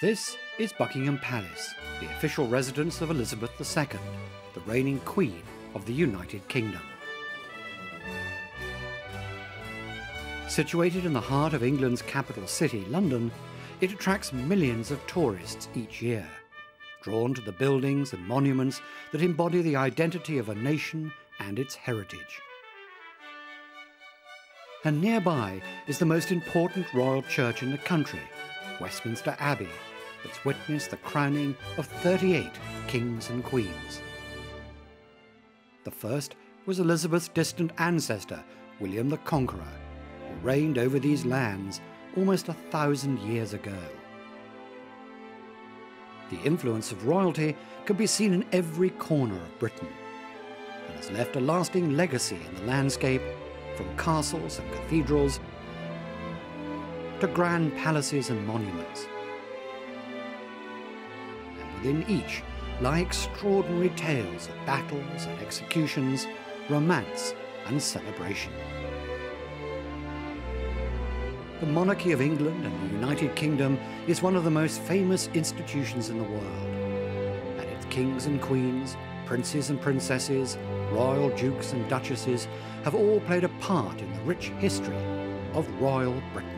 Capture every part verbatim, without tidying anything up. This is Buckingham Palace, the official residence of Elizabeth the Second, the reigning Queen of the United Kingdom. Situated in the heart of England's capital city, London, it attracts millions of tourists each year, drawn to the buildings and monuments that embody the identity of a nation and its heritage. And nearby is the most important royal church in the country, Westminster Abbey, that's witnessed the crowning of thirty-eight kings and queens. The first was Elizabeth's distant ancestor, William the Conqueror, who reigned over these lands almost a thousand years ago. The influence of royalty can be seen in every corner of Britain and has left a lasting legacy in the landscape, from castles and cathedrals to grand palaces and monuments. And within each lie extraordinary tales of battles and executions, romance and celebration. The monarchy of England and the United Kingdom is one of the most famous institutions in the world, and its kings and queens, princes and princesses, royal dukes and duchesses have all played a part in the rich history of royal Britain.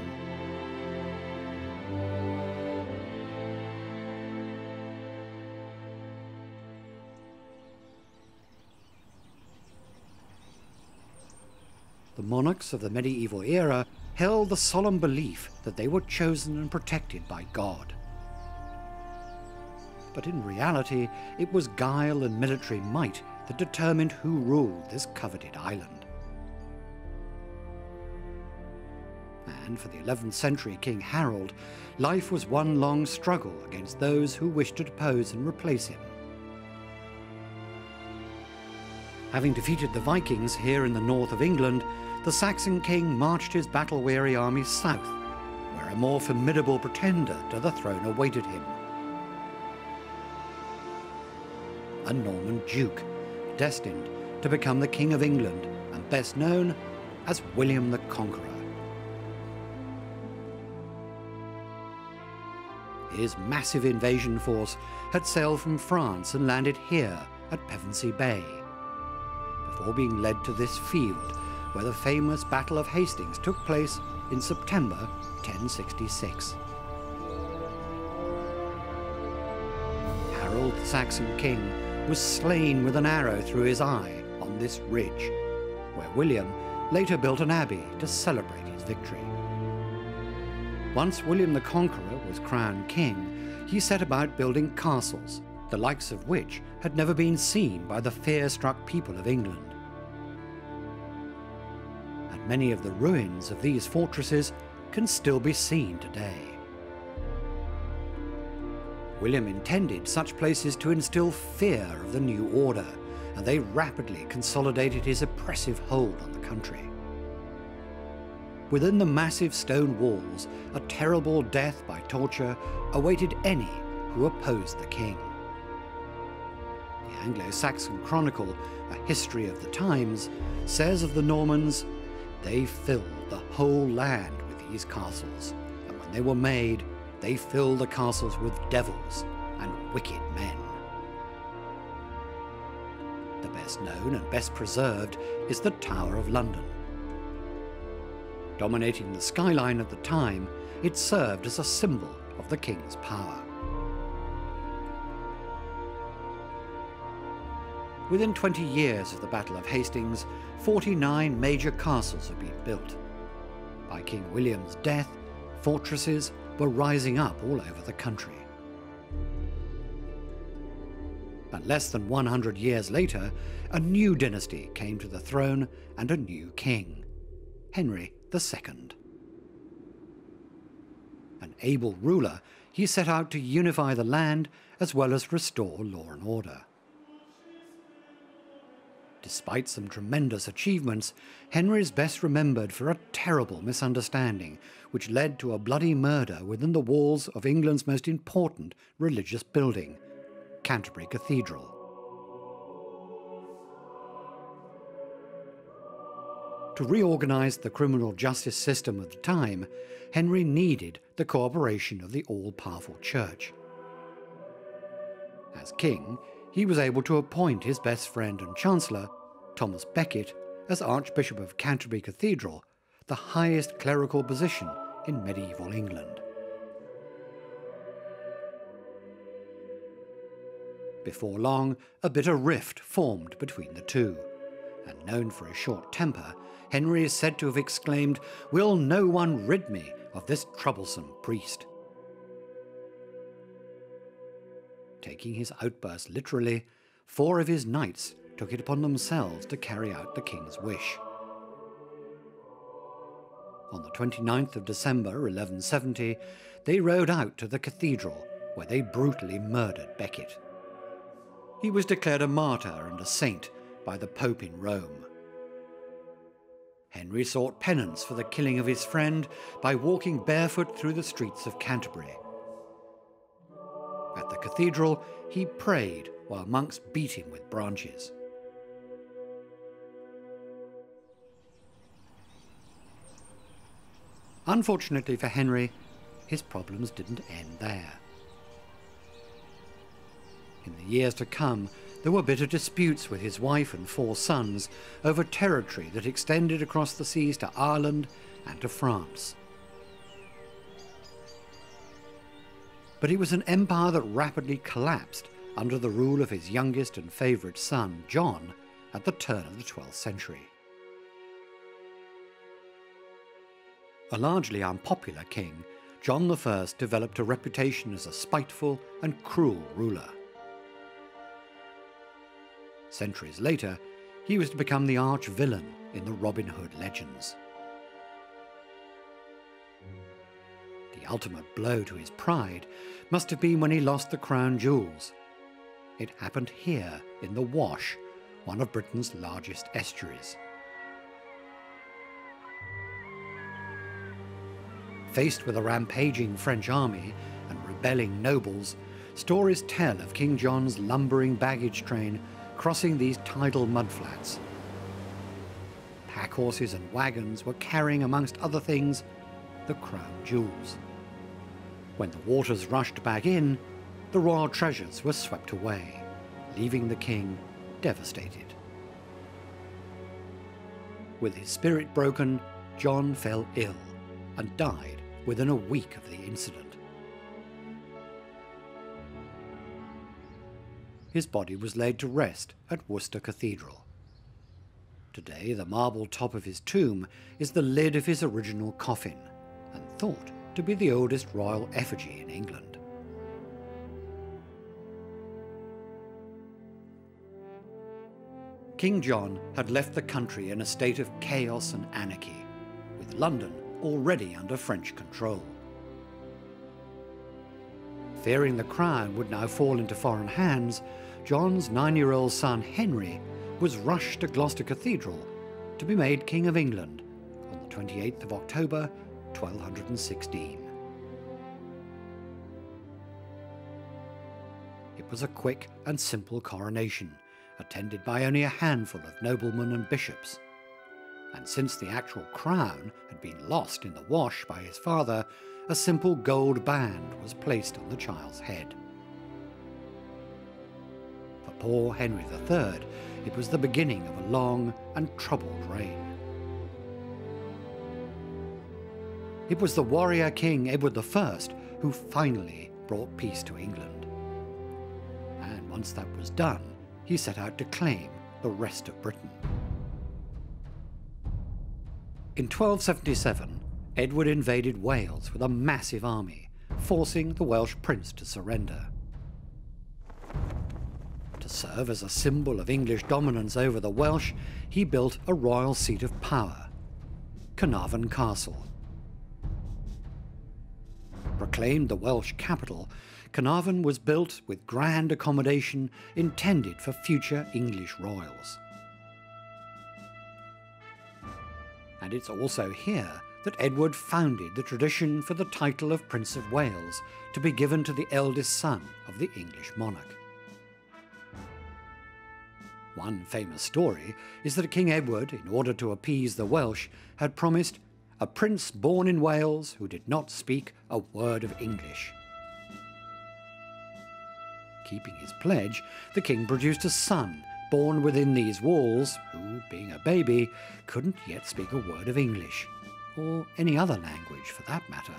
The monarchs of the medieval era held the solemn belief that they were chosen and protected by God. But in reality, it was guile and military might that determined who ruled this coveted island. And for the eleventh century King Harold, life was one long struggle against those who wished to depose and replace him. Having defeated the Vikings here in the north of England, the Saxon king marched his battle-weary army south, where a more formidable pretender to the throne awaited him. A Norman duke, destined to become the King of England and best known as William the Conqueror. His massive invasion force had sailed from France and landed here at Pevensey Bay, before being led to this field, where the famous Battle of Hastings took place in September ten sixty-six. Harold, the Saxon king, was slain with an arrow through his eye on this ridge, where William later built an abbey to celebrate his victory. Once William the Conqueror was crowned king, he set about building castles, the likes of which had never been seen by the fear-struck people of England. And many of the ruins of these fortresses can still be seen today. William intended such places to instill fear of the new order, and they rapidly consolidated his oppressive hold on the country. Within the massive stone walls, a terrible death by torture awaited any who opposed the king. The Anglo-Saxon Chronicle, a history of the times, says of the Normans, "They filled the whole land with these castles, and when they were made, they filled the castles with devils and wicked men." The best known and best preserved is the Tower of London. Dominating the skyline at the time, it served as a symbol of the king's power. Within twenty years of the Battle of Hastings, forty-nine major castles had been built. By King William's death, fortresses were rising up all over the country. But less than one hundred years later, a new dynasty came to the throne and a new king, Henry the Second. An able ruler, he set out to unify the land as well as restore law and order. Despite some tremendous achievements, Henry is best remembered for a terrible misunderstanding which led to a bloody murder within the walls of England's most important religious building, Canterbury Cathedral. To reorganize the criminal justice system of the time, Henry needed the cooperation of the all-powerful church. As king, he was able to appoint his best friend and chancellor, Thomas Becket, as Archbishop of Canterbury Cathedral, the highest clerical position in medieval England. Before long, a bitter rift formed between the two, and known for his short temper, Henry is said to have exclaimed, "Will no one rid me of this troublesome priest?" Taking his outburst literally, four of his knights took it upon themselves to carry out the king's wish. On the twenty-ninth of December eleven seventy, they rode out to the cathedral, where they brutally murdered Becket. He was declared a martyr and a saint by the Pope in Rome. Henry sought penance for the killing of his friend by walking barefoot through the streets of Canterbury. At the cathedral, he prayed while monks beat him with branches. Unfortunately for Henry, his problems didn't end there. In the years to come, there were bitter disputes with his wife and four sons over territory that extended across the seas to Ireland and to France. But it was an empire that rapidly collapsed under the rule of his youngest and favourite son, John, at the turn of the twelfth century. A largely unpopular king, John the First developed a reputation as a spiteful and cruel ruler. Centuries later, he was to become the arch-villain in the Robin Hood legends. The ultimate blow to his pride must have been when he lost the crown jewels. It happened here in the Wash, one of Britain's largest estuaries. Faced with a rampaging French army and rebelling nobles, stories tell of King John's lumbering baggage train crossing these tidal mudflats. Pack horses and wagons were carrying, amongst other things, the crown jewels. When the waters rushed back in, the royal treasures were swept away, leaving the king devastated. With his spirit broken, John fell ill and died within a week of the incident. His body was laid to rest at Worcester Cathedral. Today, the marble top of his tomb is the lid of his original coffin, and thought to be the oldest royal effigy in England. King John had left the country in a state of chaos and anarchy, with London already under French control. Fearing the crown would now fall into foreign hands, John's nine-year-old son Henry was rushed to Gloucester Cathedral to be made King of England on the twenty-eighth of October twelve sixteen. It was a quick and simple coronation, attended by only a handful of noblemen and bishops. And since the actual crown had been lost in the Wash by his father, a simple gold band was placed on the child's head. For poor Henry the Third, it was the beginning of a long and troubled reign. It was the warrior king Edward the First who finally brought peace to England. And once that was done, he set out to claim the rest of Britain. In twelve seventy-seven, Edward invaded Wales with a massive army, forcing the Welsh prince to surrender. To serve as a symbol of English dominance over the Welsh, he built a royal seat of power, Caernarfon Castle. Proclaimed the Welsh capital, Caernarfon was built with grand accommodation intended for future English royals. And it's also here that Edward founded the tradition for the title of Prince of Wales to be given to the eldest son of the English monarch. One famous story is that King Edward, in order to appease the Welsh, had promised a prince born in Wales who did not speak a word of English. Keeping his pledge, the king produced a son born within these walls who, being a baby, couldn't yet speak a word of English, or any other language for that matter.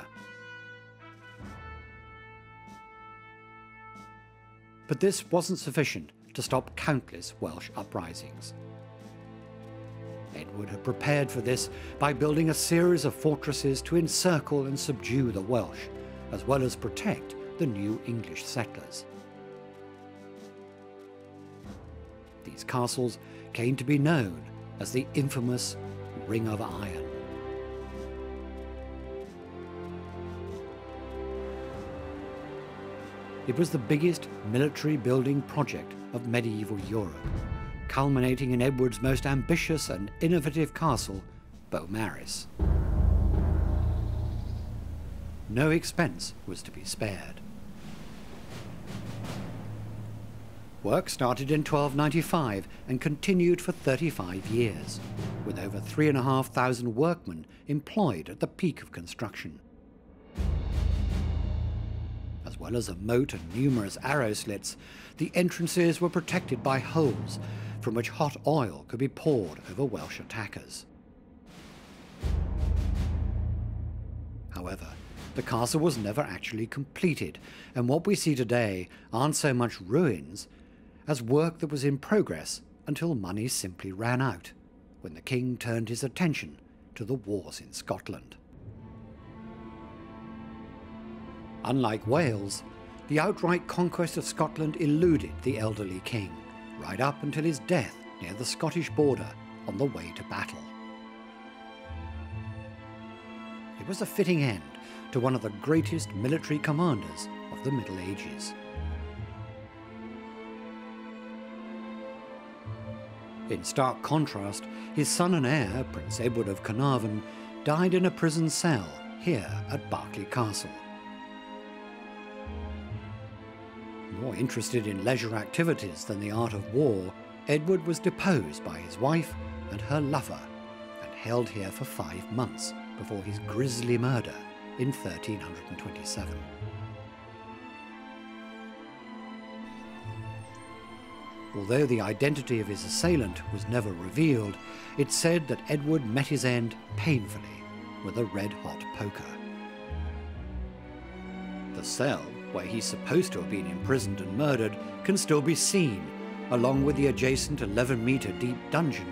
But this wasn't sufficient to stop countless Welsh uprisings. Edward had prepared for this by building a series of fortresses to encircle and subdue the Welsh, as well as protect the new English settlers. These castles came to be known as the infamous Ring of Iron. It was the biggest military building project of medieval Europe, culminating in Edward's most ambitious and innovative castle, Beaumaris. No expense was to be spared. Work started in twelve ninety-five and continued for thirty-five years, with over three and a half thousand workmen employed at the peak of construction. As well as a moat and numerous arrow slits, the entrances were protected by holes from which hot oil could be poured over Welsh attackers. However, the castle was never actually completed, and what we see today aren't so much ruins as work that was in progress until money simply ran out, when the king turned his attention to the wars in Scotland. Unlike Wales, the outright conquest of Scotland eluded the elderly king, right up until his death near the Scottish border on the way to battle. It was a fitting end to one of the greatest military commanders of the Middle Ages. In stark contrast, his son and heir, Prince Edward of Caernarfon, died in a prison cell here at Berkeley Castle. More interested in leisure activities than the art of war, Edward was deposed by his wife and her lover and held here for five months before his grisly murder in thirteen twenty-seven. Although the identity of his assailant was never revealed, it's said that Edward met his end painfully with a red-hot poker. The cell, where he's supposed to have been imprisoned and murdered, can still be seen, along with the adjacent eleven metre deep dungeon,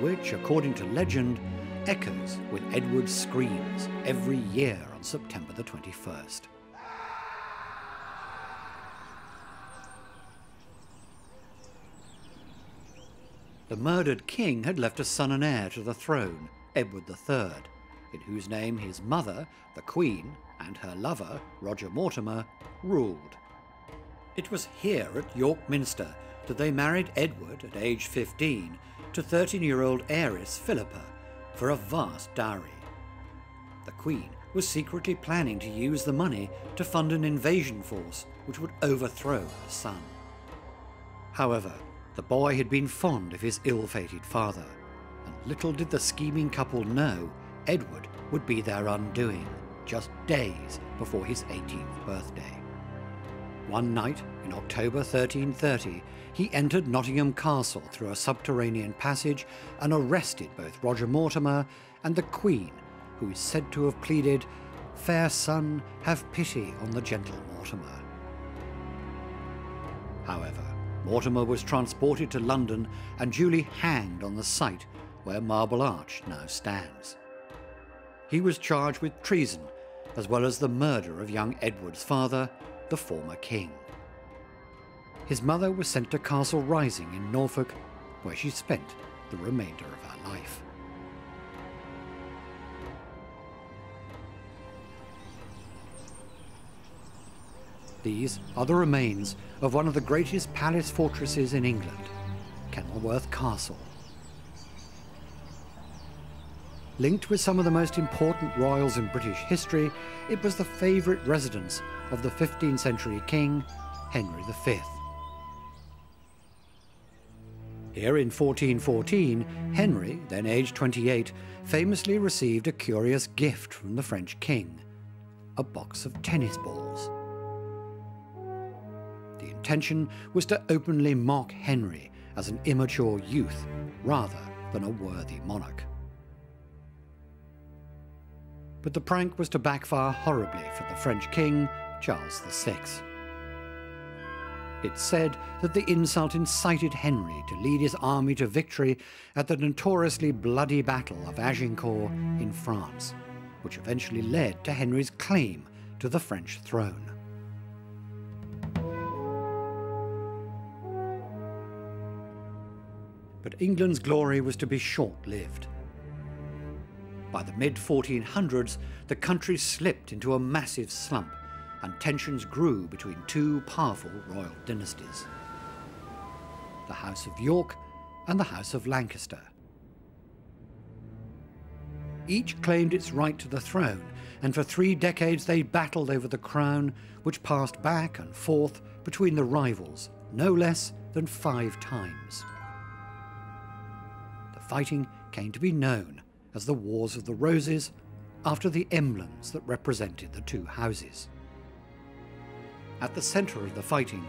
which, according to legend, echoes with Edward's screams every year on September the twenty-first. The murdered king had left a son and heir to the throne, Edward the Third, in whose name his mother, the Queen, and her lover, Roger Mortimer, ruled. It was here at York Minster that they married Edward, at age fifteen, to thirteen-year-old heiress Philippa, for a vast dowry. The Queen was secretly planning to use the money to fund an invasion force which would overthrow her son. However, the boy had been fond of his ill-fated father, and little did the scheming couple know Edward would be their undoing, just days before his eighteenth birthday. One night, in October thirteen thirty, he entered Nottingham Castle through a subterranean passage and arrested both Roger Mortimer and the Queen, who is said to have pleaded, "Fair son, have pity on the gentle Mortimer." However, Mortimer was transported to London and duly hanged on the site where Marble Arch now stands. He was charged with treason, as well as the murder of young Edward's father, the former king. His mother was sent to Castle Rising in Norfolk, where she spent the remainder of her life. These are the remains of one of the greatest palace fortresses in England, Kenilworth Castle. Linked with some of the most important royals in British history, it was the favourite residence of the fifteenth century king, Henry the Fifth. Here in fourteen fourteen, Henry, then aged twenty-eight, famously received a curious gift from the French king, a box of tennis balls. The intention was to openly mock Henry as an immature youth rather than a worthy monarch. But the prank was to backfire horribly for the French king, Charles the Sixth. It's said that the insult incited Henry to lead his army to victory at the notoriously bloody Battle of Agincourt in France, which eventually led to Henry's claim to the French throne. But England's glory was to be short-lived. By the mid fourteen hundreds, the country slipped into a massive slump, and tensions grew between two powerful royal dynasties, the House of York and the House of Lancaster. Each claimed its right to the throne, and for three decades they battled over the crown, which passed back and forth between the rivals no less than five times. The fighting came to be known as the Wars of the Roses, after the emblems that represented the two houses. At the centre of the fighting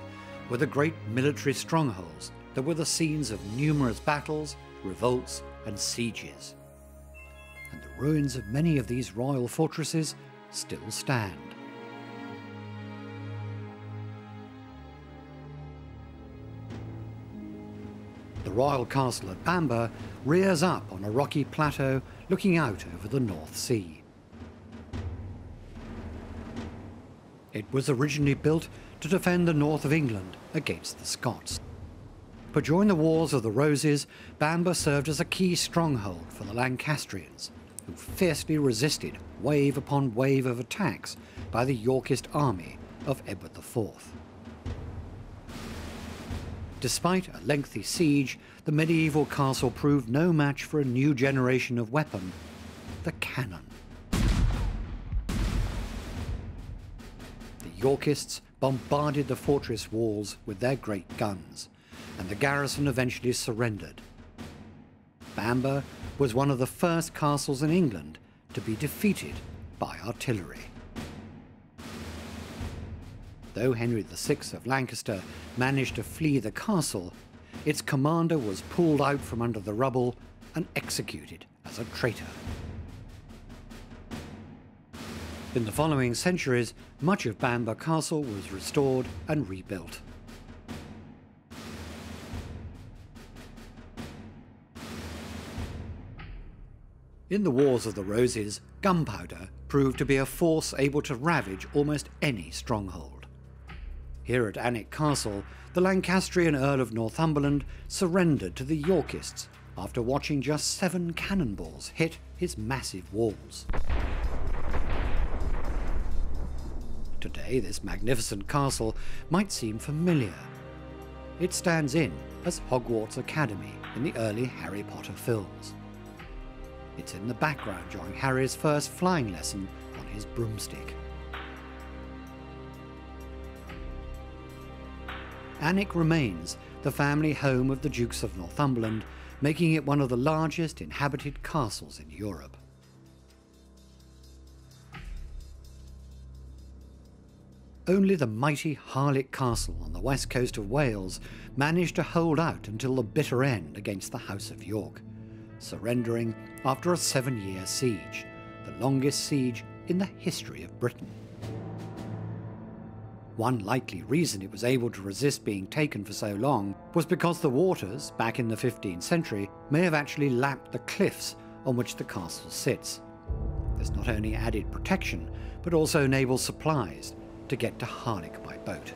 were the great military strongholds that were the scenes of numerous battles, revolts and sieges. And the ruins of many of these royal fortresses still stand. The royal castle at Bamburgh rears up on a rocky plateau looking out over the North Sea. It was originally built to defend the north of England against the Scots. But during the Wars of the Roses, Bamburgh served as a key stronghold for the Lancastrians, who fiercely resisted wave upon wave of attacks by the Yorkist army of Edward the Fourth. Despite a lengthy siege, the medieval castle proved no match for a new generation of weapon, the cannon. Yorkists bombarded the fortress walls with their great guns, and the garrison eventually surrendered. Bamburgh was one of the first castles in England to be defeated by artillery. Though Henry the Sixth of Lancaster managed to flee the castle, its commander was pulled out from under the rubble and executed as a traitor. In the following centuries, much of Bamburgh Castle was restored and rebuilt. In the Wars of the Roses, gunpowder proved to be a force able to ravage almost any stronghold. Here at Alnwick Castle, the Lancastrian Earl of Northumberland surrendered to the Yorkists after watching just seven cannonballs hit his massive walls. Today, this magnificent castle might seem familiar. It stands in as Hogwarts Academy in the early Harry Potter films. It's in the background during Harry's first flying lesson on his broomstick. Alnwick remains the family home of the Dukes of Northumberland, making it one of the largest inhabited castles in Europe. Only the mighty Harlech Castle on the west coast of Wales managed to hold out until the bitter end against the House of York, surrendering after a seven-year siege, the longest siege in the history of Britain. One likely reason it was able to resist being taken for so long was because the waters, back in the fifteenth century, may have actually lapped the cliffs on which the castle sits. This not only added protection, but also naval supplies to get to Harlech by boat.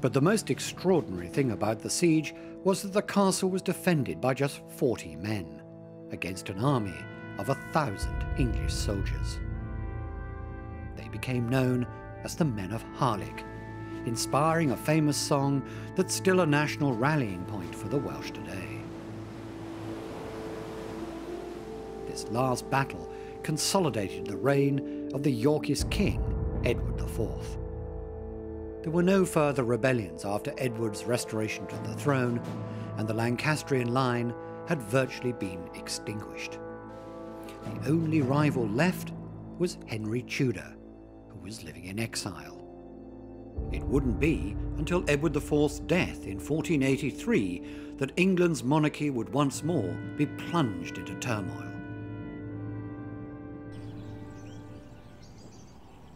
But the most extraordinary thing about the siege was that the castle was defended by just forty men, against an army of a thousand English soldiers. They became known as the Men of Harlech, inspiring a famous song that's still a national rallying point for the Welsh today. This last battle consolidated the reign of the Yorkist king, Edward the Fourth. There were no further rebellions after Edward's restoration to the throne, and the Lancastrian line had virtually been extinguished. The only rival left was Henry Tudor, who was living in exile. It wouldn't be until Edward the fourth's death in fourteen eighty-three that England's monarchy would once more be plunged into turmoil.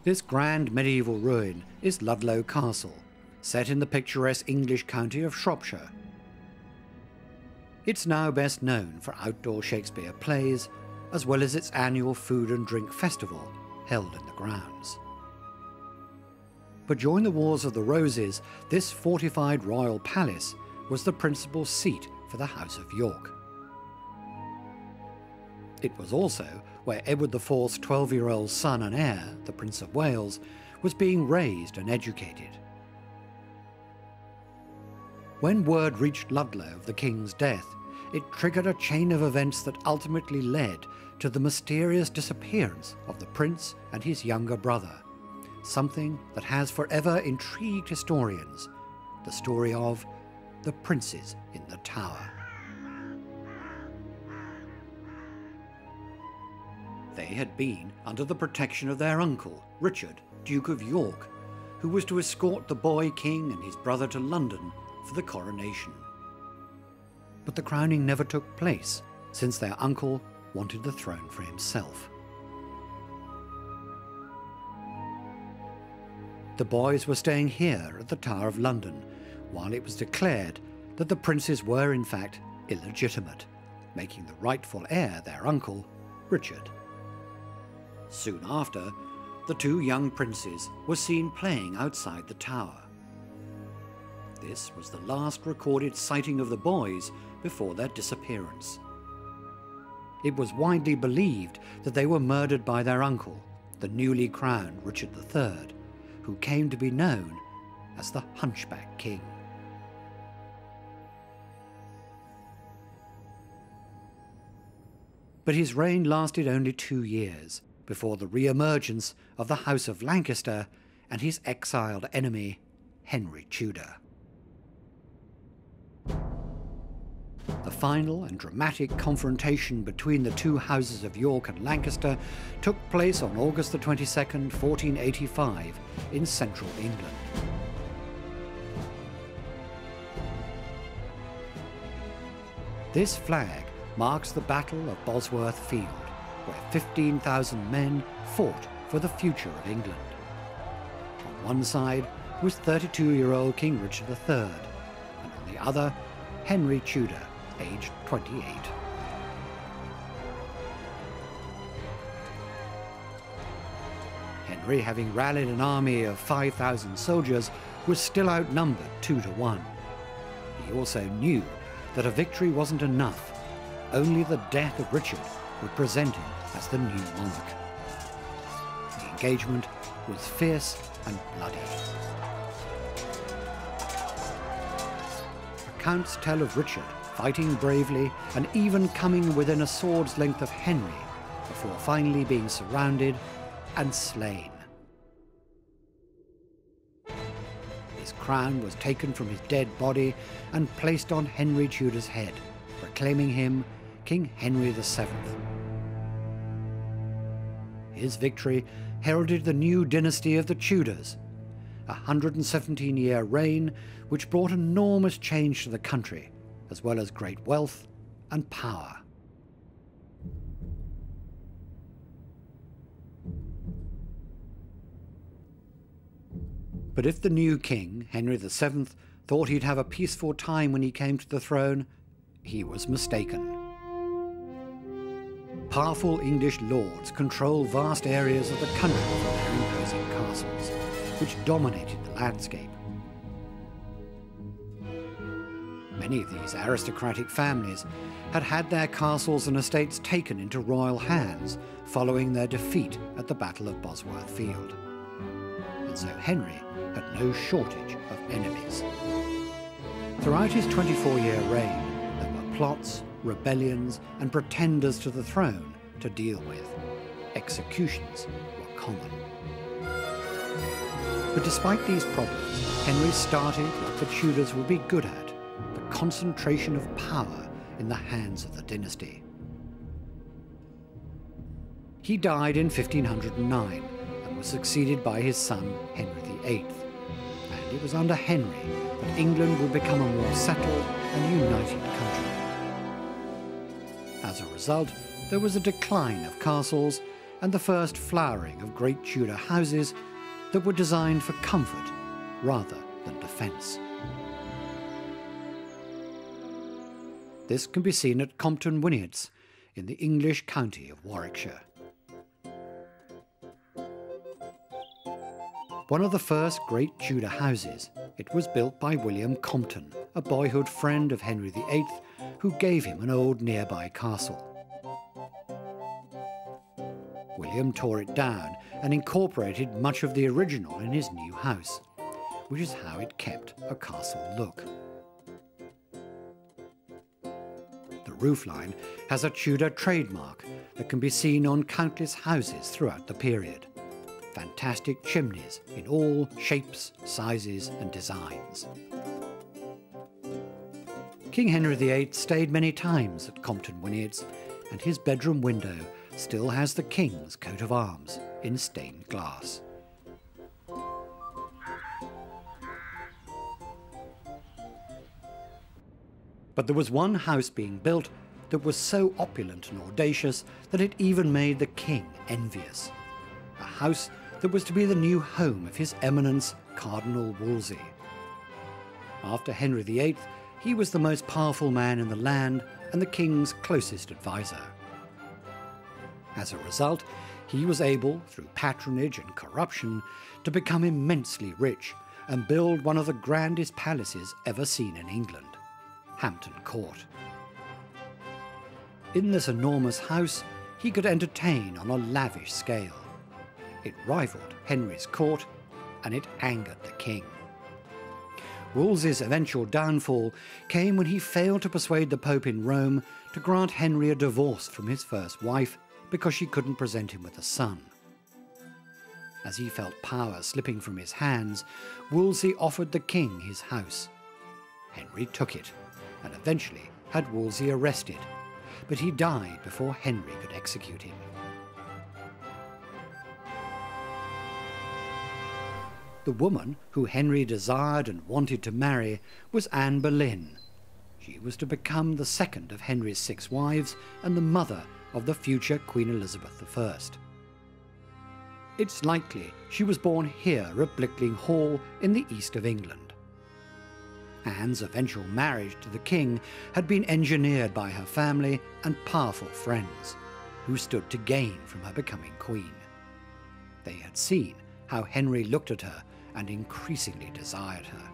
This grand medieval ruin is Ludlow Castle, set in the picturesque English county of Shropshire. It's now best known for outdoor Shakespeare plays, as well as its annual food and drink festival held in the grounds. But during the Wars of the Roses, this fortified royal palace was the principal seat for the House of York. It was also where Edward the fourth's twelve-year-old son and heir, the Prince of Wales, was being raised and educated. When word reached Ludlow of the king's death, it triggered a chain of events that ultimately led to the mysterious disappearance of the prince and his younger brother, something that has forever intrigued historians, the story of the princes in the tower. They had been under the protection of their uncle, Richard, Duke of York, who was to escort the boy king and his brother to London for the coronation. But the crowning never took place, since their uncle wanted the throne for himself. The boys were staying here at the Tower of London, while it was declared that the princes were in fact illegitimate, making the rightful heir their uncle, Richard. Soon after, the two young princes were seen playing outside the tower. This was the last recorded sighting of the boys before their disappearance. It was widely believed that they were murdered by their uncle, the newly crowned Richard the third, who came to be known as the Hunchback King. But his reign lasted only two years, before the re-emergence of the House of Lancaster and his exiled enemy, Henry Tudor. The final and dramatic confrontation between the two houses of York and Lancaster took place on August the twenty-second, fourteen eighty-five, in central England. This flag marks the Battle of Bosworth Field, where fifteen thousand men fought for the future of England. On one side was thirty-two-year-old King Richard the third, and on the other, Henry Tudor, aged twenty-eight. Henry, having rallied an army of five thousand soldiers, was still outnumbered two to one. He also knew that a victory wasn't enough. Only the death of Richard would present him as the new monarch. The engagement was fierce and bloody. Accounts tell of Richard fighting bravely and even coming within a sword's length of Henry before finally being surrounded and slain. His crown was taken from his dead body and placed on Henry Tudor's head, proclaiming him King Henry the seventh. His victory heralded the new dynasty of the Tudors, a one hundred seventeen-year reign which brought enormous change to the country, as well as great wealth and power. But if the new king, Henry the seventh, thought he'd have a peaceful time when he came to the throne, he was mistaken. Powerful English lords control vast areas of the country from their imposing castles, which dominated the landscape. Many of these aristocratic families had had their castles and estates taken into royal hands following their defeat at the Battle of Bosworth Field. And so Henry had no shortage of enemies. Throughout his twenty-four-year reign, there were plots, rebellions and pretenders to the throne to deal with. Executions were common. But despite these problems, Henry started what the Tudors would be good at, the concentration of power in the hands of the dynasty. He died in fifteen hundred nine and was succeeded by his son, Henry the eighth. And it was under Henry that England would become a more settled and united country. As a result, there was a decline of castles and the first flowering of great Tudor houses that were designed for comfort rather than defence. This can be seen at Compton Wynyates in the English county of Warwickshire. One of the first great Tudor houses, it was built by William Compton, a boyhood friend of Henry the eighth, who gave him an old nearby castle. William tore it down and incorporated much of the original in his new house, which is how it kept a castle look. The roofline has a Tudor trademark that can be seen on countless houses throughout the period. Fantastic chimneys in all shapes, sizes and designs. King Henry the eighth stayed many times at Compton Wynyates, and his bedroom window still has the King's coat of arms in stained glass. But there was one house being built that was so opulent and audacious that it even made the King envious. A house that was to be the new home of his eminence, Cardinal Wolsey. After Henry the eighth, he was the most powerful man in the land and the King's closest advisor. As a result, he was able, through patronage and corruption, to become immensely rich and build one of the grandest palaces ever seen in England, Hampton Court. In this enormous house, he could entertain on a lavish scale. It rivaled Henry's court, and it angered the King. Wolsey's eventual downfall came when he failed to persuade the Pope in Rome to grant Henry a divorce from his first wife, because she couldn't present him with a son. As he felt power slipping from his hands, Wolsey offered the King his house. Henry took it, and eventually had Wolsey arrested, but he died before Henry could execute him. The woman who Henry desired and wanted to marry was Anne Boleyn. She was to become the second of Henry's six wives and the mother of the future Queen Elizabeth the first. It's likely she was born here at Blickling Hall in the east of England. Anne's eventual marriage to the King had been engineered by her family and powerful friends, who stood to gain from her becoming Queen. They had seen how Henry looked at her and increasingly desired her.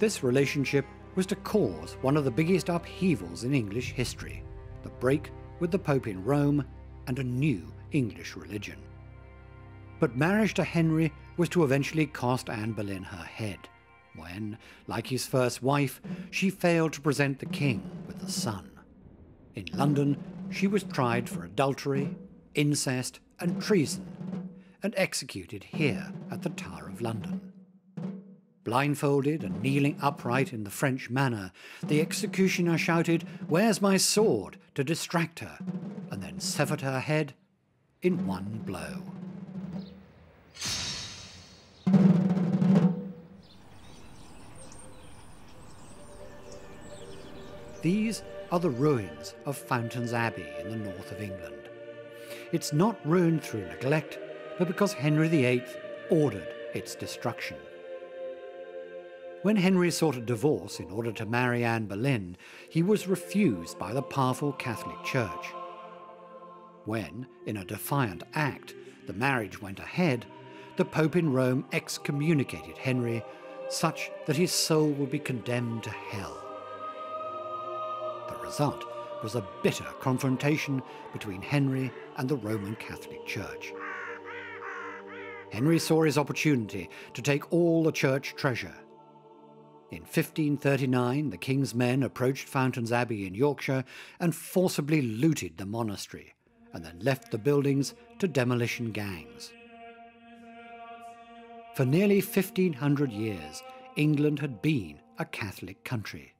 This relationship was to cause one of the biggest upheavals in English history, the break with the Pope in Rome and a new English religion. But marriage to Henry was to eventually cost Anne Boleyn her head when, like his first wife, she failed to present the King with a son. In London, she was tried for adultery, incest and treason and executed here at the Tower of London. Blindfolded and kneeling upright in the French manner, the executioner shouted, "Where's my sword?" to distract her, and then severed her head in one blow. These are the ruins of Fountains Abbey in the north of England. It's not ruined through neglect, but because Henry the eighth ordered its destruction. When Henry sought a divorce in order to marry Anne Boleyn, he was refused by the powerful Catholic Church. When, in a defiant act, the marriage went ahead, the Pope in Rome excommunicated Henry, such that his soul would be condemned to hell. The result was a bitter confrontation between Henry and the Roman Catholic Church. Henry saw his opportunity to take all the church treasure. In fifteen thirty-nine, the King's men approached Fountains Abbey in Yorkshire and forcibly looted the monastery, and then left the buildings to demolition gangs. For nearly fifteen hundred years, England had been a Catholic country.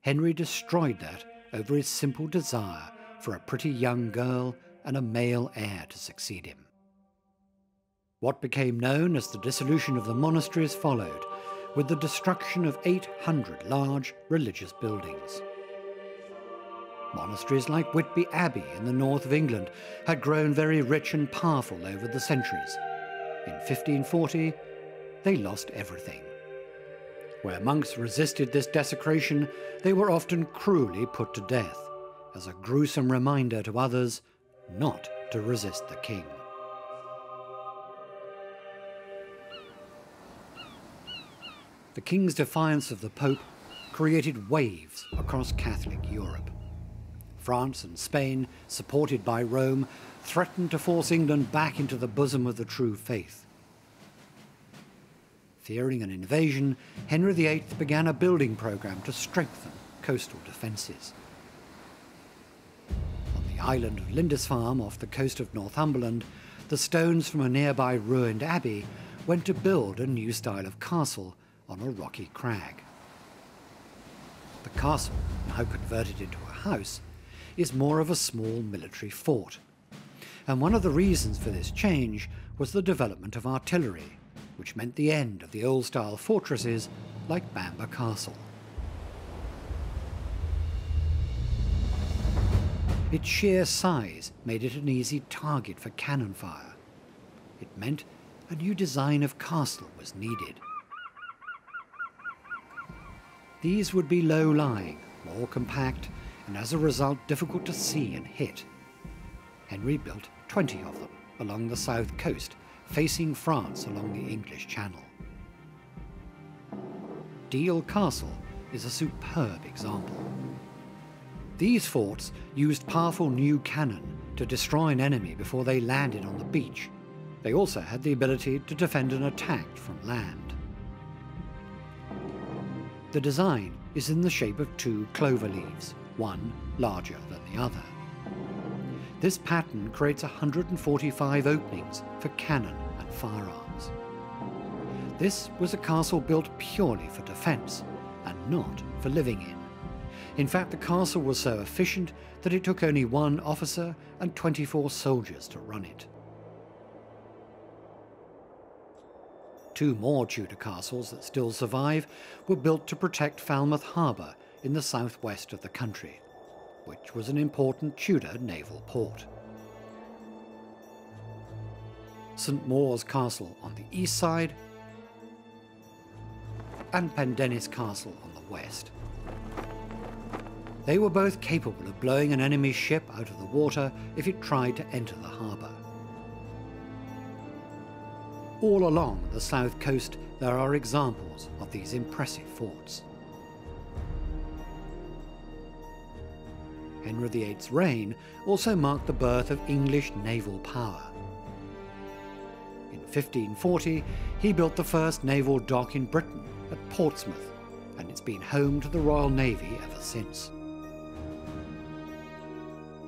Henry destroyed that over his simple desire for a pretty young girl and a male heir to succeed him. What became known as the dissolution of the monasteries followed, with the destruction of eight hundred large religious buildings. Monasteries like Whitby Abbey in the north of England had grown very rich and powerful over the centuries. In fifteen forty, they lost everything. Where monks resisted this desecration, they were often cruelly put to death, as a gruesome reminder to others not to resist the king. The king's defiance of the Pope created waves across Catholic Europe. France and Spain, supported by Rome, threatened to force England back into the bosom of the true faith. Fearing an invasion, Henry the Eighth began a building program to strengthen coastal defences. On the island of Lindisfarne, off the coast of Northumberland, the stones from a nearby ruined abbey went to build a new style of castle on a rocky crag. The castle, now converted into a house, is more of a small military fort. And one of the reasons for this change was the development of artillery, which meant the end of the old-style fortresses like Bamburgh Castle. Its sheer size made it an easy target for cannon fire. It meant a new design of castle was needed. These would be low-lying, more compact, and as a result difficult to see and hit. Henry built twenty of them along the south coast, facing France along the English Channel. Deal Castle is a superb example. These forts used powerful new cannon to destroy an enemy before they landed on the beach. They also had the ability to defend an attack from land. The design is in the shape of two clover leaves, one larger than the other. This pattern creates one hundred forty-five openings for cannon and firearms. This was a castle built purely for defence and not for living in. In fact, the castle was so efficient that it took only one officer and twenty-four soldiers to run it. Two more Tudor castles that still survive were built to protect Falmouth Harbour in the southwest of the country, which was an important Tudor naval port. St Maur's Castle on the east side and Pendennis Castle on the west. They were both capable of blowing an enemy ship out of the water if it tried to enter the harbour. All along the south coast there are examples of these impressive forts. Henry the Eighth's reign also marked the birth of English naval power. In fifteen forty, he built the first naval dock in Britain at Portsmouth, and it's been home to the Royal Navy ever since.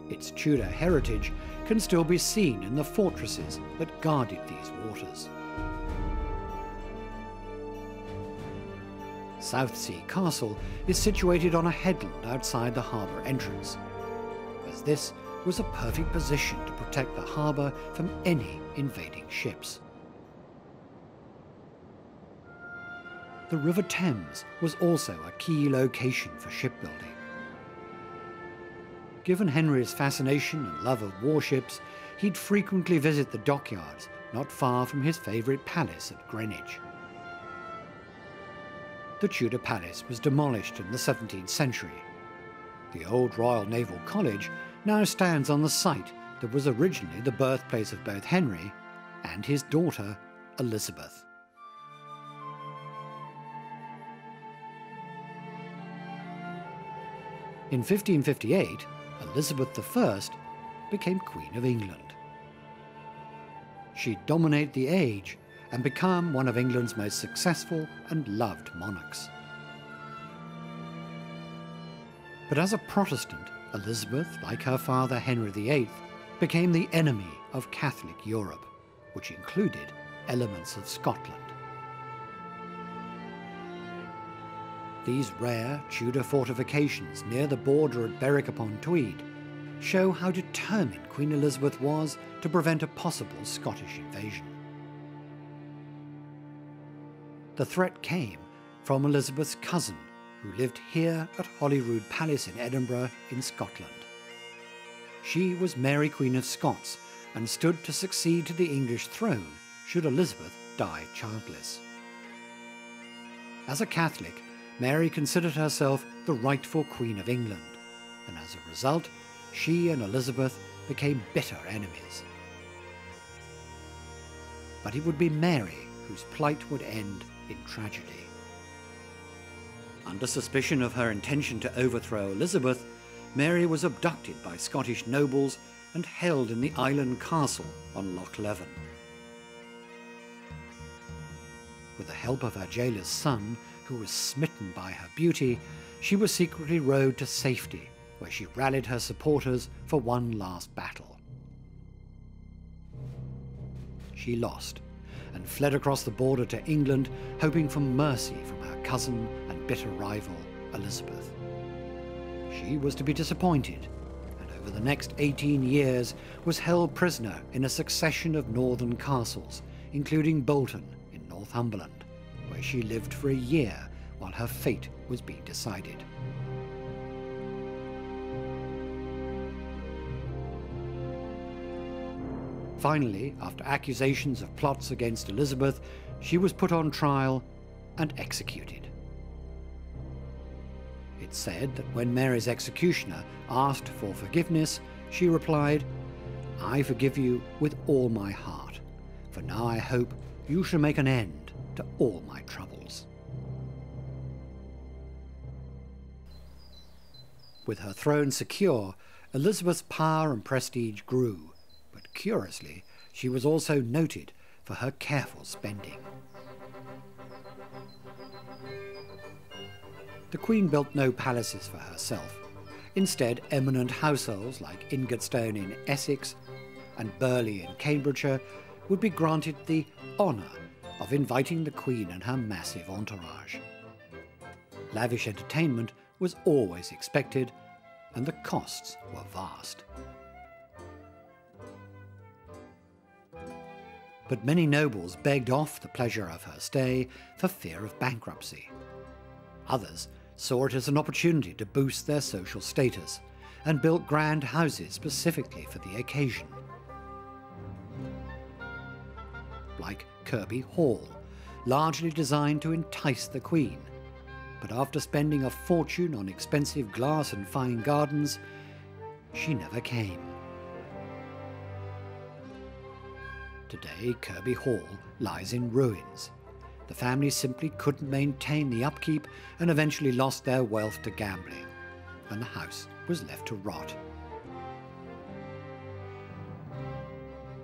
Its Tudor heritage can still be seen in the fortresses that guarded these waters. Southsea Castle is situated on a headland outside the harbour entrance, as this was a perfect position to protect the harbour from any invading ships. The River Thames was also a key location for shipbuilding. Given Henry's fascination and love of warships, he'd frequently visit the dockyards not far from his favourite palace at Greenwich. The Tudor Palace was demolished in the seventeenth century. The old Royal Naval College now stands on the site that was originally the birthplace of both Henry and his daughter, Elizabeth. In fifteen fifty-eight, Elizabeth the First became Queen of England. She'd dominate the age and become one of England's most successful and loved monarchs. But as a Protestant, Elizabeth, like her father Henry the Eighth, became the enemy of Catholic Europe, which included elements of Scotland. These rare Tudor fortifications near the border at Berwick-upon-Tweed show how determined Queen Elizabeth was to prevent a possible Scottish invasion. The threat came from Elizabeth's cousin, who lived here at Holyrood Palace in Edinburgh in Scotland. She was Mary Queen of Scots and stood to succeed to the English throne should Elizabeth die childless. As a Catholic, Mary considered herself the rightful Queen of England, and as a result, she and Elizabeth became bitter enemies. But it would be Mary whose plight would end in tragedy. Under suspicion of her intention to overthrow Elizabeth, Mary was abducted by Scottish nobles and held in the island castle on Loch Leven. With the help of her jailer's son, who was smitten by her beauty, she was secretly rowed to safety, where she rallied her supporters for one last battle. She lost and fled across the border to England, hoping for mercy from her cousin and bitter rival, Elizabeth. She was to be disappointed, and over the next eighteen years was held prisoner in a succession of northern castles, including Bolton in Northumberland, where she lived for a year while her fate was being decided. Finally, after accusations of plots against Elizabeth, she was put on trial and executed. It's said that when Mary's executioner asked for forgiveness, she replied, "I forgive you with all my heart, for now I hope you shall make an end to all my troubles." With her throne secure, Elizabeth's power and prestige grew. Curiously, she was also noted for her careful spending. The Queen built no palaces for herself. Instead, eminent households like Ingatestone in Essex and Burley in Cambridgeshire would be granted the honour of inviting the Queen and her massive entourage. Lavish entertainment was always expected, and the costs were vast. But many nobles begged off the pleasure of her stay for fear of bankruptcy. Others saw it as an opportunity to boost their social status and built grand houses specifically for the occasion, like Kirby Hall, largely designed to entice the Queen. But after spending a fortune on expensive glass and fine gardens, she never came. Today, Kirby Hall lies in ruins. The family simply couldn't maintain the upkeep and eventually lost their wealth to gambling, and the house was left to rot.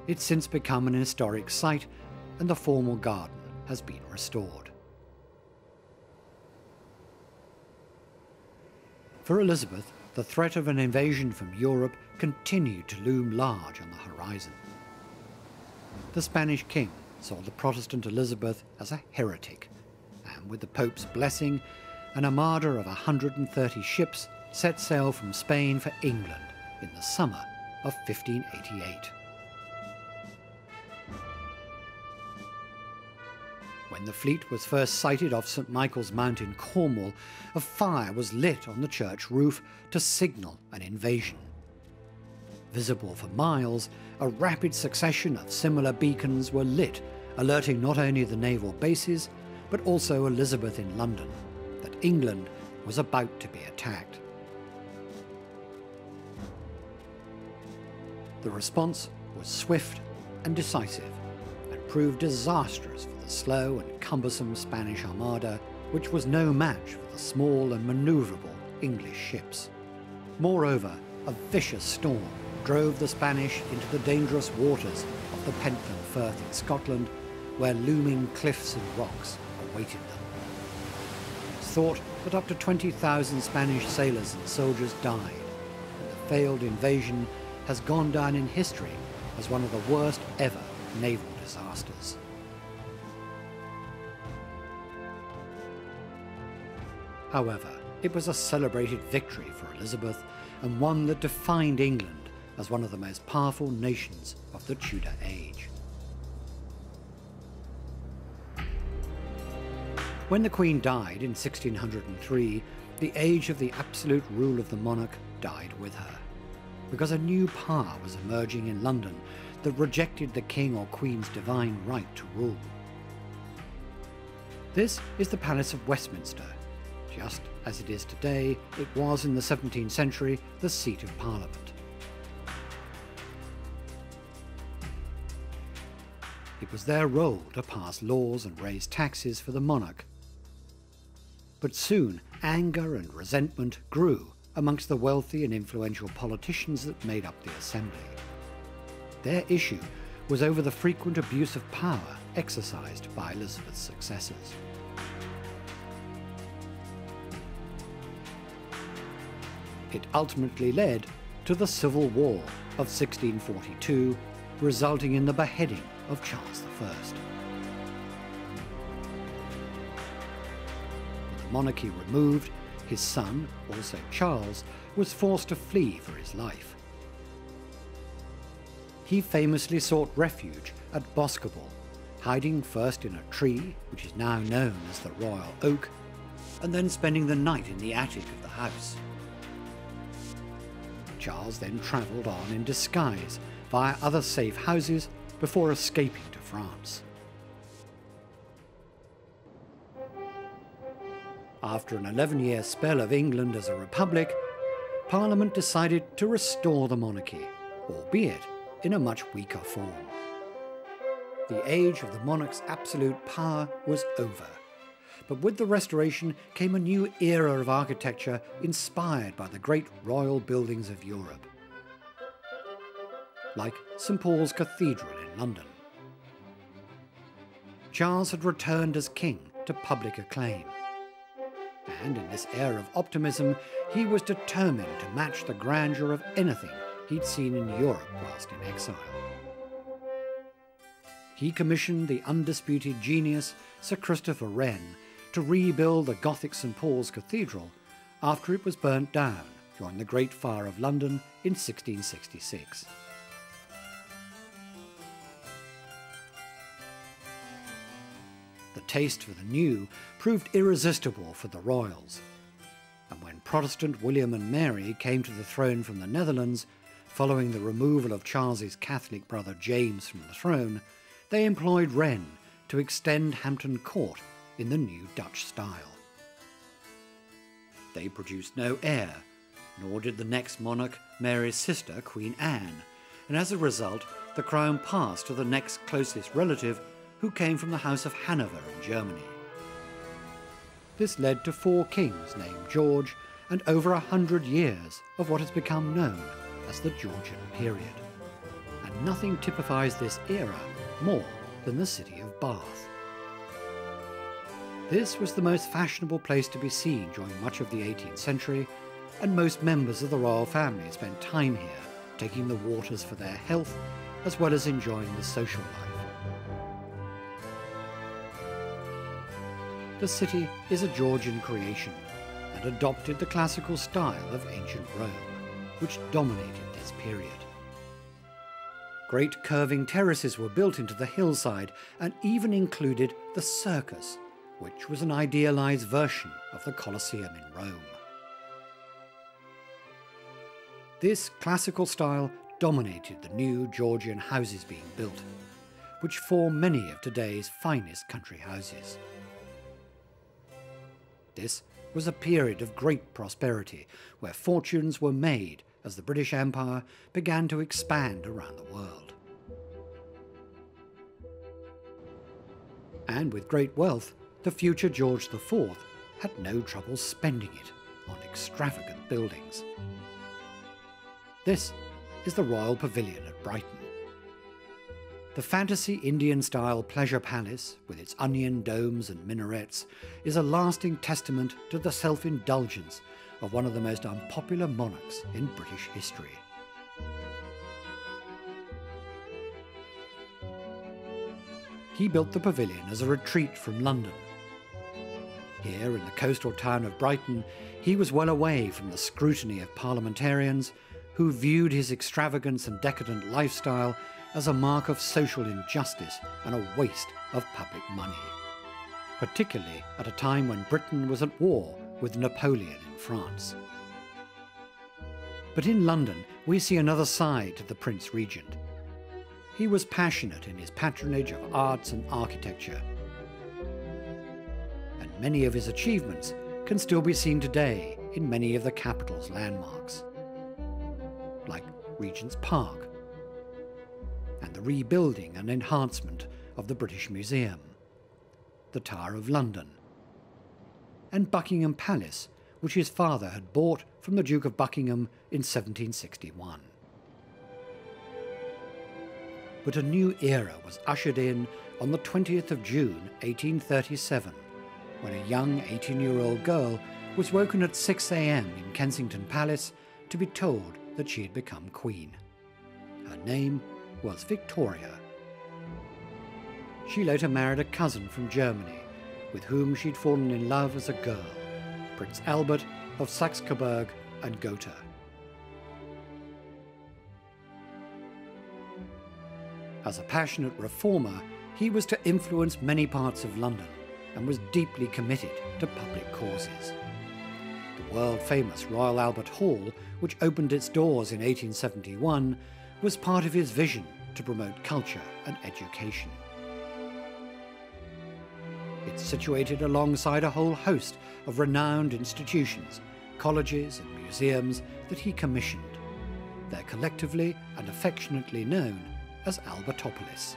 It's since become an historic site, and the formal garden has been restored. For Elizabeth, the threat of an invasion from Europe continued to loom large on the horizon. The Spanish king saw the Protestant Elizabeth as a heretic, and with the Pope's blessing, an armada of one hundred thirty ships set sail from Spain for England in the summer of fifteen eighty-eight. When the fleet was first sighted off Saint Michael's Mount in Cornwall, a fire was lit on the church roof to signal an invasion. Visible for miles, a rapid succession of similar beacons were lit, alerting not only the naval bases, but also Elizabeth in London, that England was about to be attacked. The response was swift and decisive, and proved disastrous for the slow and cumbersome Spanish armada, which was no match for the small and manoeuvrable English ships. Moreover, a vicious storm drove the Spanish into the dangerous waters of the Pentland Firth in Scotland, where looming cliffs and rocks awaited them. It was thought that up to twenty thousand Spanish sailors and soldiers died, and the failed invasion has gone down in history as one of the worst ever naval disasters. However, it was a celebrated victory for Elizabeth and one that defined England as one of the most powerful nations of the Tudor age. When the Queen died in sixteen hundred and three, the age of the absolute rule of the monarch died with her, because a new power was emerging in London that rejected the king or queen's divine right to rule. This is the Palace of Westminster. Just as it is today, it was in the seventeenth century the seat of Parliament. It was their role to pass laws and raise taxes for the monarch. But soon, anger and resentment grew amongst the wealthy and influential politicians that made up the Assembly. Their issue was over the frequent abuse of power exercised by Elizabeth's successors. It ultimately led to the Civil War of sixteen forty-two, resulting in the beheading of Charles the First. With the monarchy removed, his son, also Charles, was forced to flee for his life. He famously sought refuge at Boscobel, hiding first in a tree, which is now known as the Royal Oak, and then spending the night in the attic of the house. Charles then travelled on in disguise via other safe houses before escaping to France. After an eleven-year spell of England as a republic, Parliament decided to restore the monarchy, albeit in a much weaker form. The age of the monarch's absolute power was over, but with the restoration came a new era of architecture inspired by the great royal buildings of Europe, like Saint Paul's Cathedral in London. Charles had returned as king to public acclaim, and in this era of optimism, he was determined to match the grandeur of anything he'd seen in Europe whilst in exile. He commissioned the undisputed genius Sir Christopher Wren to rebuild the Gothic Saint Paul's Cathedral after it was burnt down during the Great Fire of London in sixteen sixty-six. The taste for the new proved irresistible for the royals, and when Protestant William and Mary came to the throne from the Netherlands, following the removal of Charles's Catholic brother James from the throne, they employed Wren to extend Hampton Court in the new Dutch style. They produced no heir, nor did the next monarch, Mary's sister, Queen Anne, and as a result, the crown passed to the next closest relative, who came from the House of Hanover in Germany. This led to four kings named George and over a hundred years of what has become known as the Georgian period. And nothing typifies this era more than the city of Bath. This was the most fashionable place to be seen during much of the eighteenth century, and most members of the royal family spent time here, taking the waters for their health, as well as enjoying the social life. The city is a Georgian creation, and adopted the classical style of ancient Rome, which dominated this period. Great curving terraces were built into the hillside and even included the circus, which was an idealized version of the Colosseum in Rome. This classical style dominated the new Georgian houses being built, which form many of today's finest country houses. This was a period of great prosperity, where fortunes were made as the British Empire began to expand around the world. And with great wealth, the future George the Fourth had no trouble spending it on extravagant buildings. This is the Royal Pavilion at Brighton. The fantasy Indian-style pleasure palace, with its onion domes and minarets, is a lasting testament to the self-indulgence of one of the most unpopular monarchs in British history. He built the pavilion as a retreat from London. Here, in the coastal town of Brighton, he was well away from the scrutiny of parliamentarians who viewed his extravagance and decadent lifestyle as a mark of social injustice and a waste of public money, particularly at a time when Britain was at war with Napoleon in France. But in London, we see another side to the Prince Regent. He was passionate in his patronage of arts and architecture, and many of his achievements can still be seen today in many of the capital's landmarks, like Regent's Park and the rebuilding and enhancement of the British Museum, the Tower of London, and Buckingham Palace, which his father had bought from the Duke of Buckingham in seventeen sixty-one. But a new era was ushered in on the twentieth of June, eighteen thirty-seven, when a young eighteen-year-old girl was woken at six a m in Kensington Palace to be told that she had become queen. Her name was Victoria. She later married a cousin from Germany, with whom she'd fallen in love as a girl, Prince Albert of Saxe-Coburg and Gotha. As a passionate reformer, he was to influence many parts of London and was deeply committed to public causes. The world-famous Royal Albert Hall, which opened its doors in eighteen seventy-one, was part of his vision to promote culture and education. It's situated alongside a whole host of renowned institutions, colleges and museums that he commissioned. They're collectively and affectionately known as Albertopolis.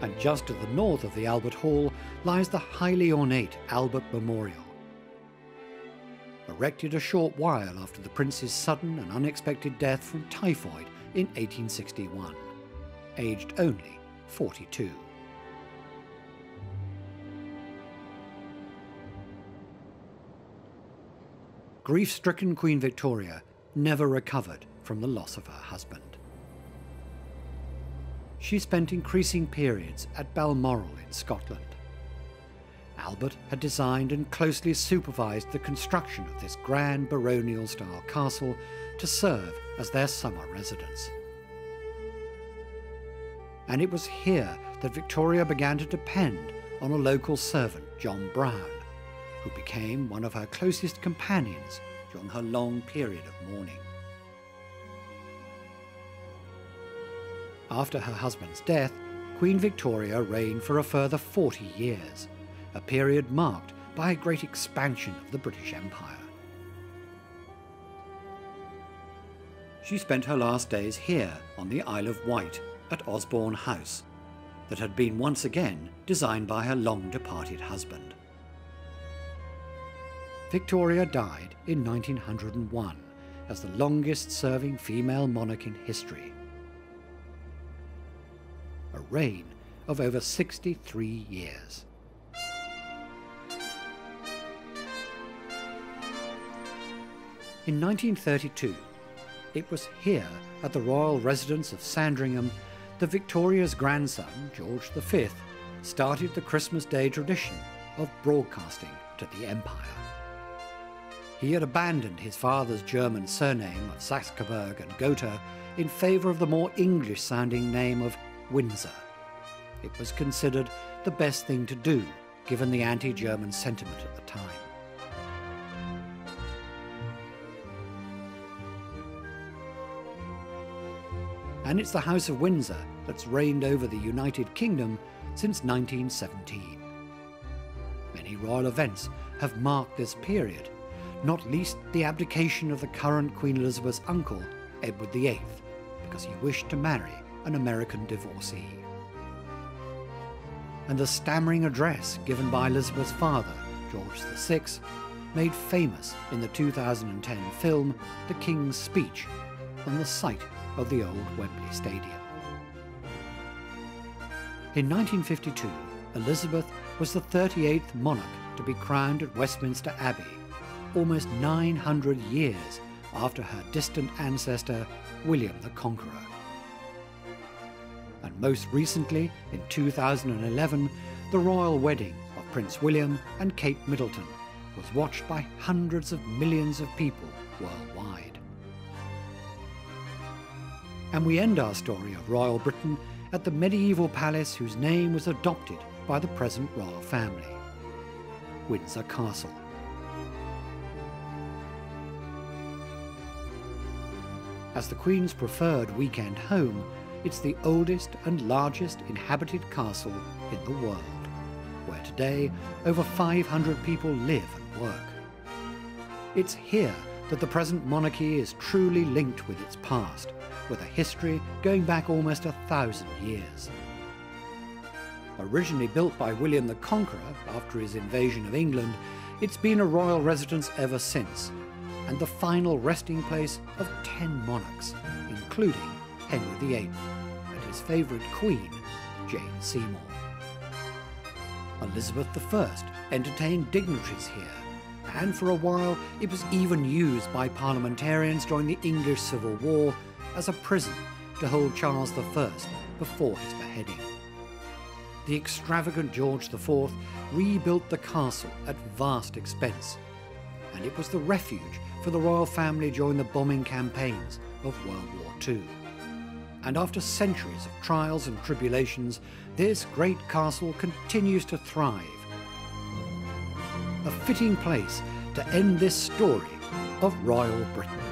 And just to the north of the Albert Hall lies the highly ornate Albert Memorial. Erected a short while after the Prince's sudden and unexpected death from typhoid in eighteen sixty-one, aged only forty-two. Grief-stricken Queen Victoria never recovered from the loss of her husband. She spent increasing periods at Balmoral in Scotland. Albert had designed and closely supervised the construction of this grand baronial-style castle to serve as their summer residence. And it was here that Victoria began to depend on a local servant, John Brown, who became one of her closest companions during her long period of mourning. After her husband's death, Queen Victoria reigned for a further forty years, a period marked by a great expansion of the British Empire. She spent her last days here on the Isle of Wight at Osborne House, that had been once again designed by her long-departed husband. Victoria died in nineteen hundred and one as the longest-serving female monarch in history, a reign of over sixty-three years. In nineteen thirty-two, it was here, at the royal residence of Sandringham, that Victoria's grandson, George the Fifth, started the Christmas Day tradition of broadcasting to the Empire. He had abandoned his father's German surname of Saxe-Coburg and Gotha in favour of the more English-sounding name of Windsor. It was considered the best thing to do, given the anti-German sentiment at the time. And it's the House of Windsor that's reigned over the United Kingdom since nineteen seventeen. Many royal events have marked this period, not least the abdication of the current Queen Elizabeth's uncle, Edward the Eighth, because he wished to marry an American divorcee. And the stammering address given by Elizabeth's father, George the Sixth, made famous in the two thousand ten film The King's Speech, on the site of the old Wembley Stadium. In nineteen fifty-two, Elizabeth was the thirty-eighth monarch to be crowned at Westminster Abbey, almost nine hundred years after her distant ancestor, William the Conqueror. And most recently in two thousand eleven, the royal wedding of Prince William and Kate Middleton was watched by hundreds of millions of people worldwide. And we end our story of Royal Britain at the medieval palace whose name was adopted by the present royal family, Windsor Castle. As the Queen's preferred weekend home, it's the oldest and largest inhabited castle in the world, where today over five hundred people live and work. It's here that the present monarchy is truly linked with its past, with a history going back almost a thousand years. Originally built by William the Conqueror after his invasion of England, it's been a royal residence ever since, and the final resting place of ten monarchs, including Henry the eighth and his favourite queen, Jane Seymour. Elizabeth the first entertained dignitaries here, and for a while it was even used by parliamentarians during the English Civil War as a prison to hold Charles the first before his beheading. The extravagant George the fourth rebuilt the castle at vast expense, and it was the refuge for the royal family during the bombing campaigns of World War Two. And after centuries of trials and tribulations, this great castle continues to thrive. A fitting place to end this story of Royal Britain.